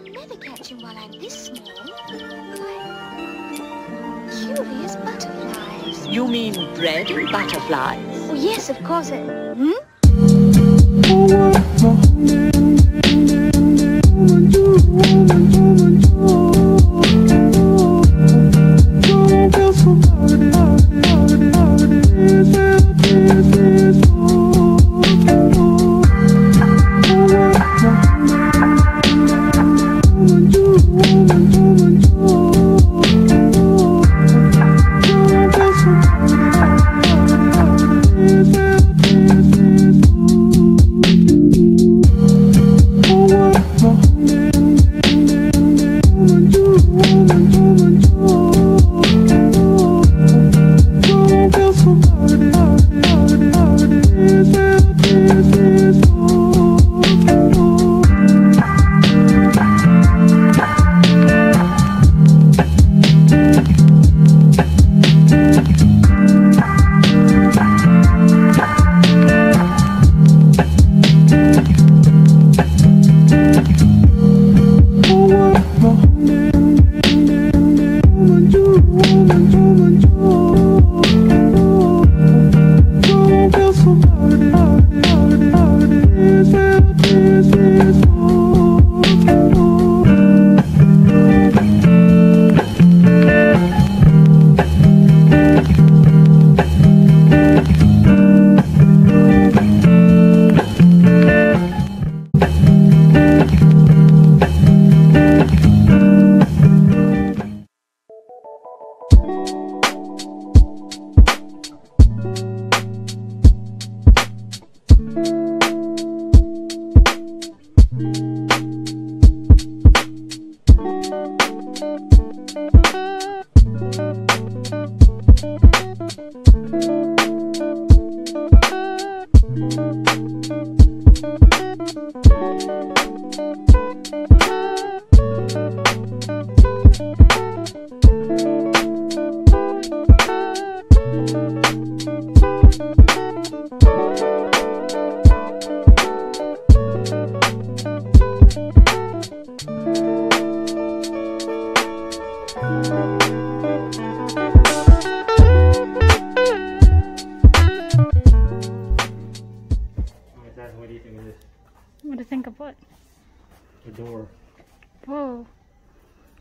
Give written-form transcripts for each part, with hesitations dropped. I'll never catch him while I'm this small. Curious butterflies. You mean bread and butterflies? Oh, yes, of course. Door. Whoa,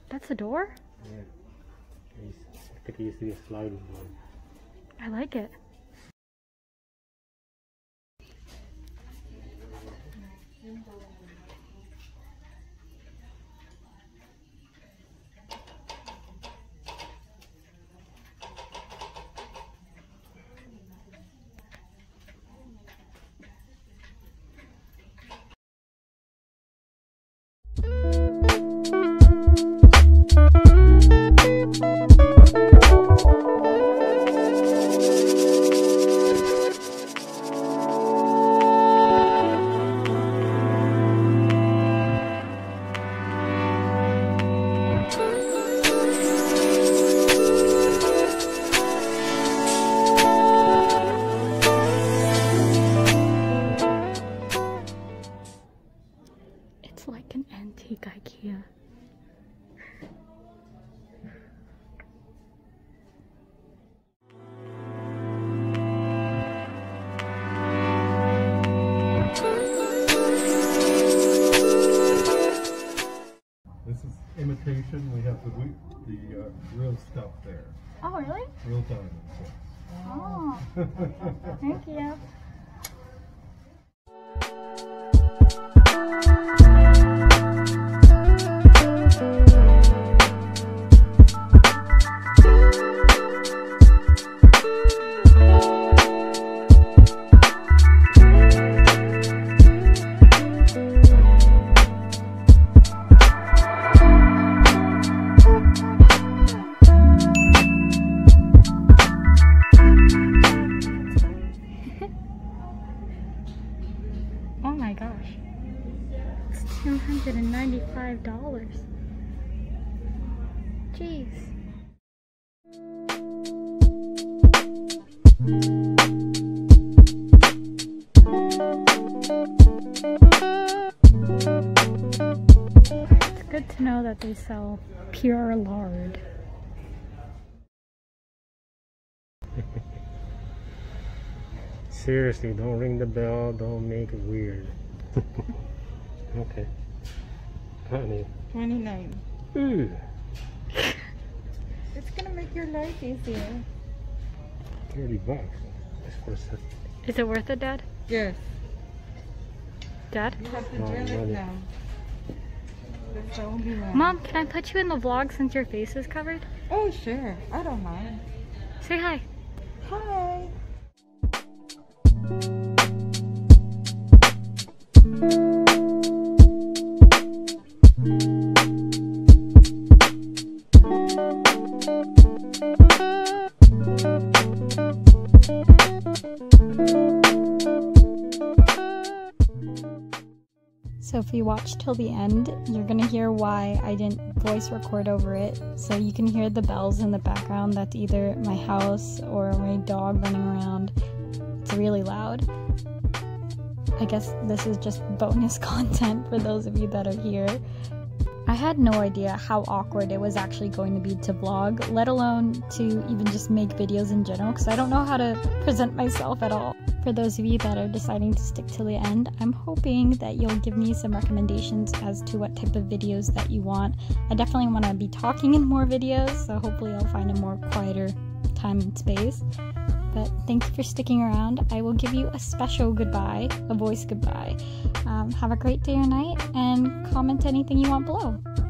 that's a door? Yeah, I think it used to be a sliding door. I like it. We have the real stuff there. Oh, really? Real diamonds, yes. Oh, thank you. $295. Jeez. It's good to know that they sell pure lard. Seriously, don't ring the bell, don't make it weird. Okay. 29. Ooh. It's gonna make your life easier. 30 bucks. That's worth it. Is it worth it, Dad? Yes. Dad? You have to drill it now. Mom, can I put you in the vlog since your face is covered? Oh, sure. I don't mind. Say hi. Hi. So if you watch till the end, you're gonna hear why I didn't voice record over it. So you can hear the bells in the background. That's either my house or my dog running around. It's really loud. I guess this is just bonus content for those of you that are here. I had no idea how awkward it was actually going to be to vlog, let alone to even just make videos in general, because I don't know how to present myself at all. For those of you that are deciding to stick till the end, I'm hoping that you'll give me some recommendations as to what type of videos that you want. I definitely want to be talking in more videos, so hopefully I'll find a more quieter time and space. But thanks for sticking around. I will give you a special goodbye, a voice goodbye. Have a great day or night, and comment anything you want below.